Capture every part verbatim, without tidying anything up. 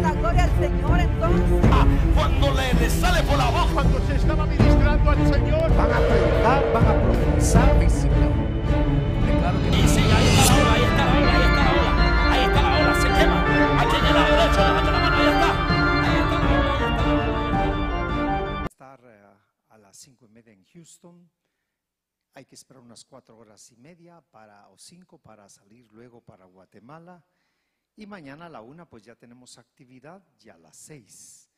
darle la gloria al Señor entonces. Ah, cuando le, le sale por la boca, cuando se estaba ministrando al Señor, van a predicar, van a profundizar. Claro que y sí, ahí está la ola, ahí está la ola, ahí está la ola, ahí está la ola, se quema. Aquí en la derecha, levanta la mano, ahí está, ahí está la ola, ahí está la ola. Estar a las cinco y media en Houston. Hay que esperar unas cuatro horas y media para, o cinco para salir luego para Guatemala. Y mañana a la una pues ya tenemos actividad, ya a las seis.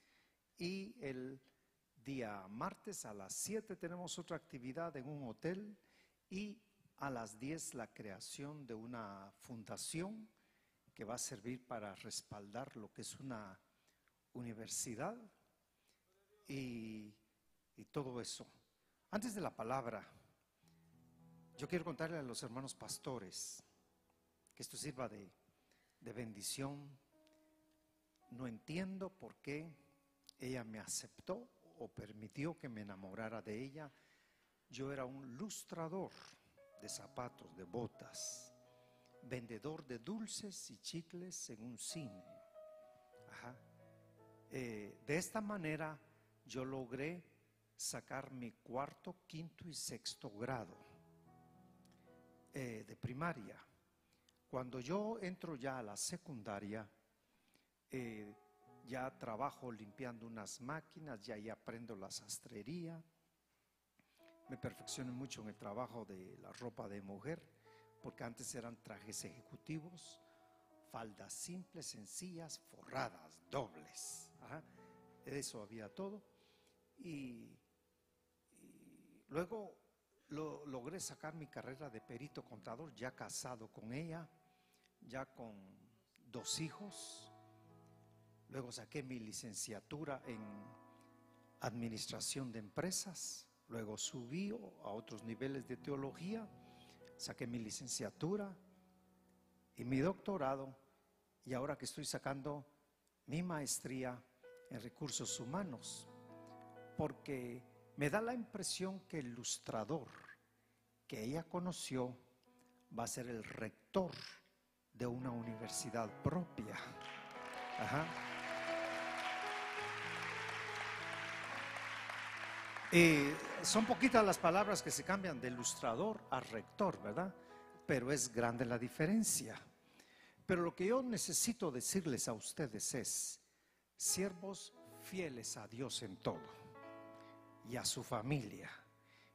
Y el día martes a las siete tenemos otra actividad en un hotel. Y a las diez la creación de una fundación que va a servir para respaldar lo que es una universidad y, y todo eso. Antes de la palabra, yo quiero contarle a los hermanos pastores que esto sirva de, de bendición. No entiendo por qué ella me aceptó o permitió que me enamorara de ella. Yo era un lustrador de zapatos, de botas, vendedor de dulces y chicles en un cine. Ajá. Eh, de esta manera yo logré sacar mi cuarto, quinto y sexto grado. Eh, de primaria. Cuando yo entro ya a la secundaria, eh, ya trabajo limpiando unas máquinas, ya ahí aprendo la sastrería, me perfecciono mucho en el trabajo de la ropa de mujer, porque antes eran trajes ejecutivos, faldas simples, sencillas, forradas, dobles. Ajá. Eso había todo. Y, y luego Lo, logré sacar mi carrera de perito contador, ya casado con ella, ya con dos hijos. Luego saqué mi licenciatura en administración de empresas. Luego subí a otros niveles de teología, saqué mi licenciatura y mi doctorado. Y ahora que estoy sacando mi maestría en recursos humanos, porque me da la impresión que el ilustrador que ella conoció va a ser el rector de una universidad propia. Ajá. Eh, son poquitas las palabras que se cambian de ilustrador a rector, ¿verdad? Pero es grande la diferencia. Pero lo que yo necesito decirles a ustedes es: siervos fieles a Dios en todo y a su familia,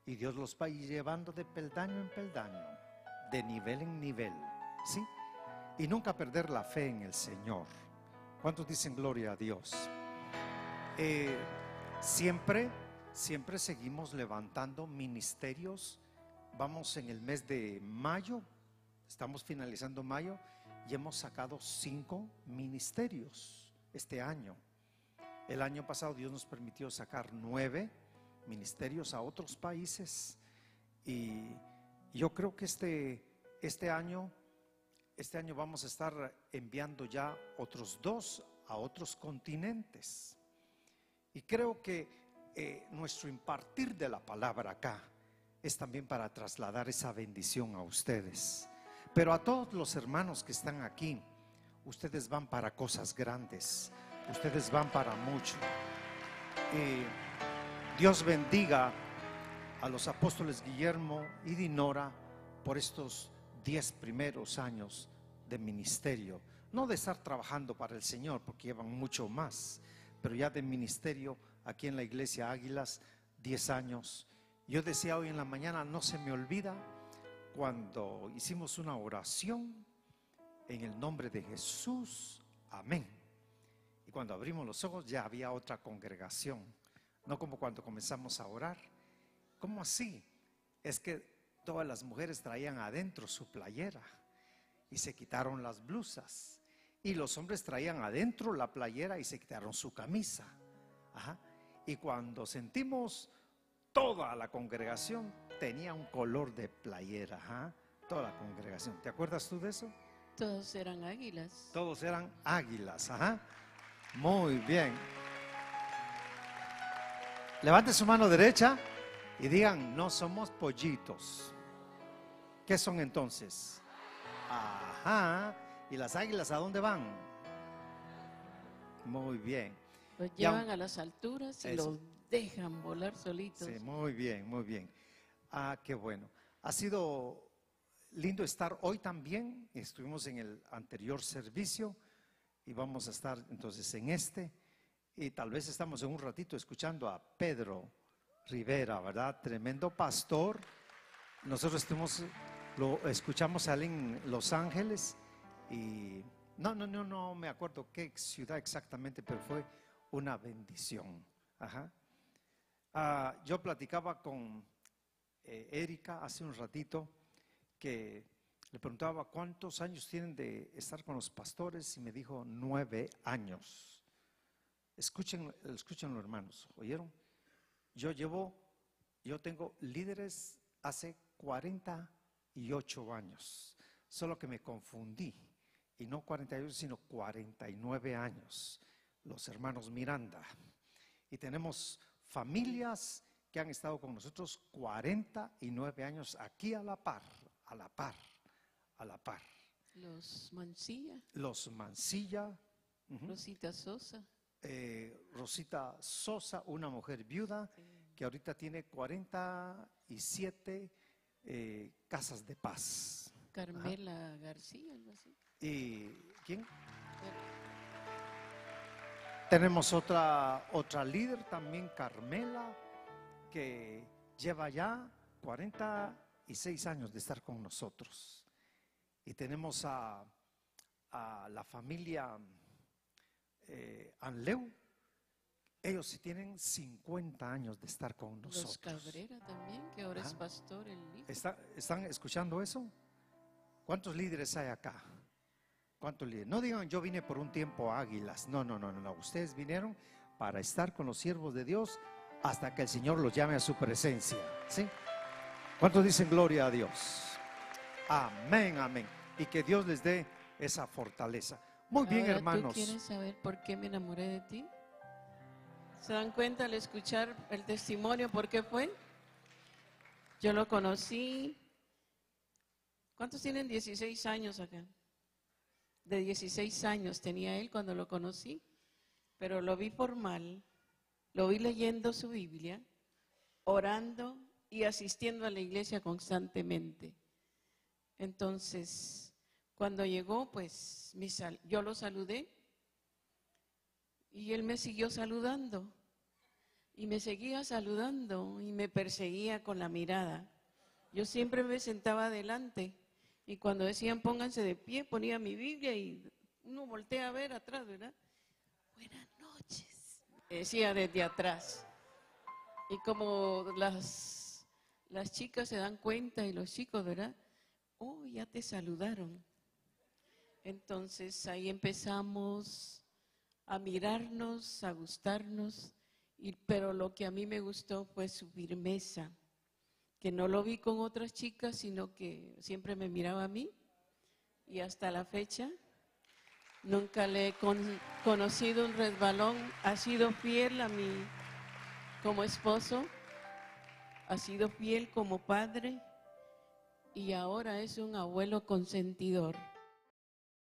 y Dios los va llevando de peldaño en peldaño, de nivel en nivel, ¿sí? Y nunca perder la fe en el Señor. ¿Cuántos dicen gloria a Dios? Eh, siempre, siempre seguimos levantando ministerios. Vamos en el mes de mayo, estamos finalizando mayo, y hemos sacado cinco ministerios este año. El año pasado Dios nos permitió sacar nueve ministerios a otros países, y yo creo que este, este año este año vamos a estar enviando ya otros dos a otros continentes. Y creo que eh, nuestro impartir de la palabra acá es también para trasladar esa bendición a ustedes. Pero a todos los hermanos que están aquí, ustedes van para cosas grandes, ustedes van para mucho. Eh, Dios bendiga a los apóstoles Guillermo y Dinora por estos diez primeros años de ministerio. No de estar trabajando para el Señor, porque llevan mucho más, pero ya de ministerio aquí en la iglesia Águilas, diez años. Yo decía hoy en la mañana, no se me olvida cuando hicimos una oración en el nombre de Jesús, amén. Y cuando abrimos los ojos ya había otra congregación. No como cuando comenzamos a orar. ¿Cómo así? Es que todas las mujeres traían adentro su playera y se quitaron las blusas. Y los hombres traían adentro la playera y se quitaron su camisa. Ajá. Y cuando sentimos, toda la congregación tenía un color de playera. Ajá. Toda la congregación. ¿Te acuerdas tú de eso? Todos eran águilas. Todos eran águilas. Ajá. Muy bien. Levante su mano derecha y digan: no somos pollitos. ¿Qué son entonces? Ajá. ¿Y las águilas a dónde van? Muy bien. Los llevan ya, a las alturas y eso. Los dejan volar solitos. Sí, muy bien, muy bien. Ah, qué bueno. Ha sido lindo estar hoy también. Estuvimos en el anterior servicio y vamos a estar entonces en este. Y tal vez estamos en un ratito escuchando a Pedro Rivera, ¿verdad? Tremendo pastor. Nosotros estuvimos, lo escuchamos a él en Los Ángeles y no, no, no, no me acuerdo qué ciudad exactamente, pero fue una bendición. Ajá. Ah, yo platicaba con eh, Erika hace un ratito, que le preguntaba cuántos años tienen de estar con los pastores y me dijo nueve años. Escuchen, escúchenlo, hermanos, ¿oyeron? Yo llevo, yo tengo líderes hace cuarenta y ocho años, solo que me confundí, y no cuarenta y ocho, sino cuarenta y nueve años, los hermanos Miranda. Y tenemos familias que han estado con nosotros cuarenta y nueve años aquí a la par, a la par, a la par. Los Mancilla. Los Mancilla. Uh-huh. Rosita Sosa. Eh, Rosita Sosa, una mujer viuda que ahorita tiene cuarenta y siete eh, casas de paz. Carmela Ajá. García, algo así. ¿Y quién? Pero. Tenemos otra, otra líder también, Carmela, que lleva ya cuarenta y seis años de estar con nosotros. Y tenemos a, a la familia... Eh, Anleu, ellos sí tienen cincuenta años de estar con nosotros. Los Cabrera también, que ahora Ajá. es pastor el hijo. ¿Está, ¿Están escuchando eso? ¿Cuántos líderes hay acá? ¿Cuántos líderes? No digan, yo vine por un tiempo a Águilas. No, no, no, no, no. Ustedes vinieron para estar con los siervos de Dios hasta que el Señor los llame a su presencia. ¿Sí? ¿Cuántos dicen gloria a Dios? Amén, amén. Y que Dios les dé esa fortaleza. Muy bien, ahora, hermanos. ¿Tú quieres saber por qué me enamoré de ti? ¿Se dan cuenta al escuchar el testimonio por qué fue? Yo lo conocí. ¿Cuántos tienen dieciséis años acá? De dieciséis años tenía él cuando lo conocí, pero lo vi formal, lo vi leyendo su Biblia, orando y asistiendo a la iglesia constantemente. Entonces... cuando llegó, pues mi sal yo lo saludé y él me siguió saludando y me seguía saludando y me perseguía con la mirada. Yo siempre me sentaba adelante y cuando decían pónganse de pie, ponía mi Biblia y uno voltea a ver atrás, ¿verdad? Buenas noches, decía desde atrás. Y como las, las chicas se dan cuenta y los chicos, ¿verdad? Oh, ya te saludaron. Entonces ahí empezamos a mirarnos, a gustarnos, y, pero lo que a mí me gustó fue su firmeza, que no lo vi con otras chicas, sino que siempre me miraba a mí, y hasta la fecha nunca le he con, conocido un resbalón, ha sido fiel a mí como esposo, ha sido fiel como padre, y ahora es un abuelo consentidor.